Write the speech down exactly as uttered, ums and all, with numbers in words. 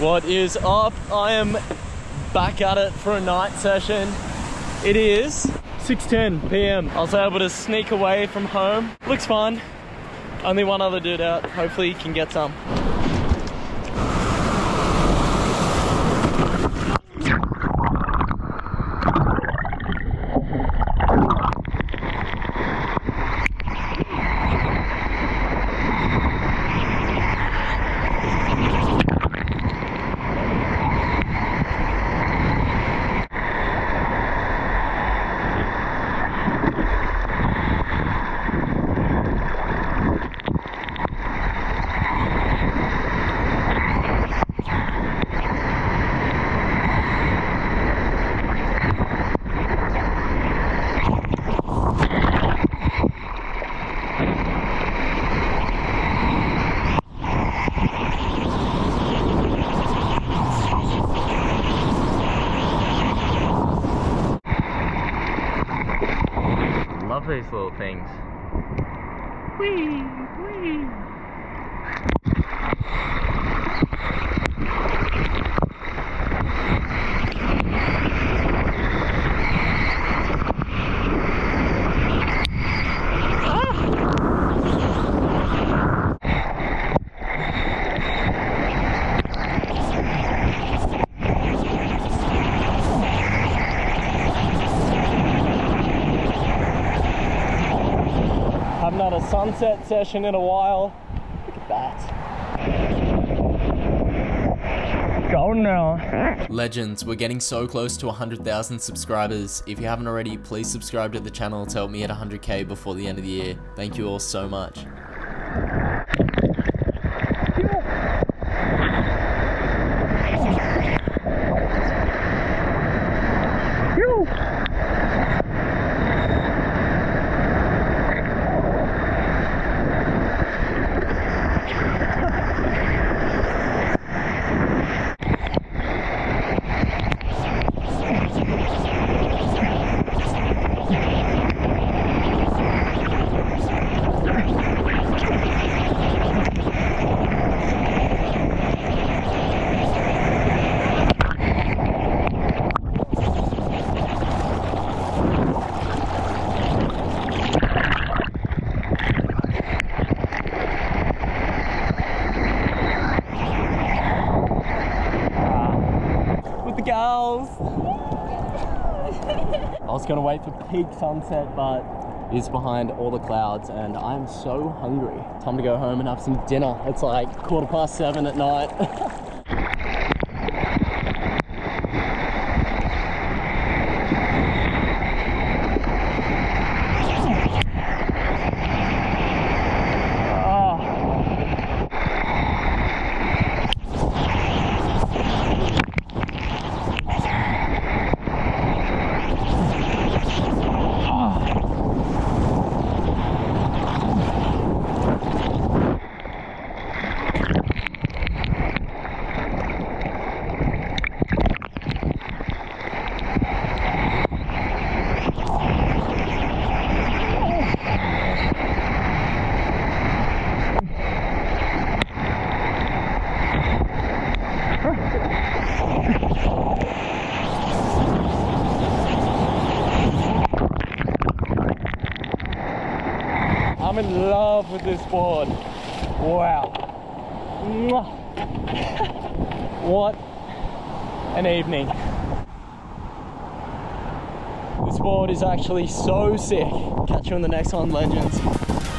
What is up? I am back at it for a night session. It is six ten p m I was able to sneak away from home. Looks fun. Only one other dude out. Hopefully he can get some. These little things. Whee, whee. I've not had a sunset session in a while. Look at that. Going now. Legends, we're getting so close to one hundred thousand subscribers. If you haven't already, please subscribe to the channel to help me at one hundred K before the end of the year. Thank you all so much. Girls. I was gonna wait for peak sunset, but it's behind all the clouds and I'm so hungry. Time to go home and have some dinner. It's like quarter past seven at night. I'm in love with this board. Wow. What an evening. This board is actually so sick. Catch you on the next one, legends.